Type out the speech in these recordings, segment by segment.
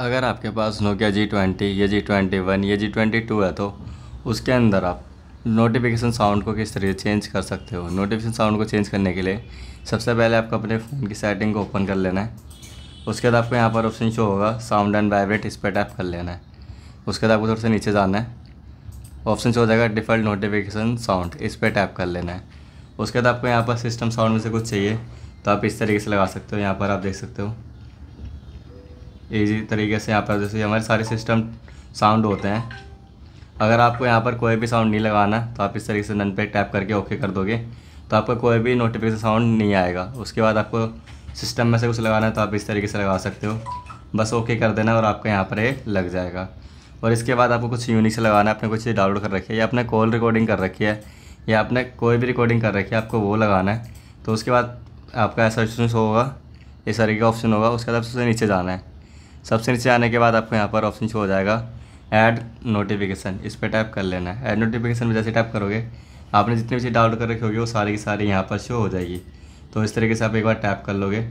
अगर आपके पास Nokia G20 या G21 या G22 है तो उसके अंदर आप नोटिफिकेशन साउंड को किस तरीके से चेंज कर सकते हो। नोटिफिकेशन साउंड को चेंज करने के लिए सबसे पहले आपको अपने फ़ोन की सेटिंग को ओपन कर लेना है। उसके बाद आपको यहाँ पर ऑप्शन शो होगा साउंड एंड वाइब्रेट, इस पर टैप कर लेना है। उसके बाद आपको थोड़ा सा नीचे जाना है, ऑप्शन शो हो जाएगा डिफ़ॉल्ट नोटिफिकेशन साउंड, इस पर टैप कर लेना है। उसके बाद आपको यहाँ पर सिस्टम साउंड में से कुछ चाहिए तो आप इस तरीके से लगा सकते हो। यहाँ पर आप देख सकते हो इसी तरीके से यहाँ पर जैसे हमारे सारे सिस्टम साउंड होते हैं। अगर आपको यहाँ पर कोई भी साउंड नहीं लगाना तो आप इस तरीके से नन पे टैप करके ओके कर दोगे तो आपको कोई भी नोटिफिकेशन साउंड नहीं आएगा। उसके बाद आपको सिस्टम में से कुछ लगाना है तो आप इस तरीके से लगा सकते हो, बस ओके कर देना और आपको यहाँ पर ये लग जाएगा। और इसके बाद आपको कुछ यूनिक से लगाना है, आपने कुछ चीज़ डाउनलोड कर रखी है या आपने कॉल रिकॉर्डिंग कर रखी है या आपने कोई भी रिकॉर्डिंग कर रखी है, आपको वो लगाना है। तो उसके बाद आपका ऐसा ऑप्शन होगा, इस तरीके का ऑप्शन होगा। उसके बाद सबसे नीचे जाना है, सबसे नीचे आने के बाद आपको यहाँ पर ऑप्शन शो हो जाएगा ऐड नोटिफिकेशन, इस पर टैप कर लेना है। ऐड नोटिफिकेशन में जैसे टैप करोगे आपने जितनी भी चीज़ डाउनलोड कर रखी होगी वो सारी की सारी यहाँ पर शो हो जाएगी। तो इस तरीके से आप एक बार टैप कर लोगे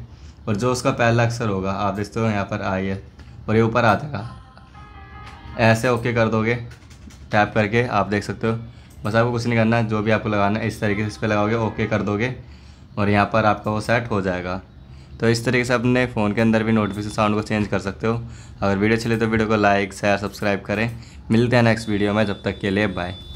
और जो उसका पहला अक्षर होगा आप देखते हो यहाँ पर आई है और ये ऊपर आ जाएगा। ऐसे ओके कर दोगे टैप करके, आप देख सकते हो। बस आपको कुछ नहीं करना, जो भी आपको लगाना है इस तरीके से इस पर लगाओगे, ओके कर दोगे और यहाँ पर आपका वो सेट हो जाएगा। तो इस तरीके से अपने फ़ोन के अंदर भी नोटिफिकेशन साउंड को चेंज कर सकते हो। अगर वीडियो अच्छी लगे तो वीडियो को लाइक शेयर सब्सक्राइब करें। मिलते हैं नेक्स्ट वीडियो में, जब तक के लिए बाय।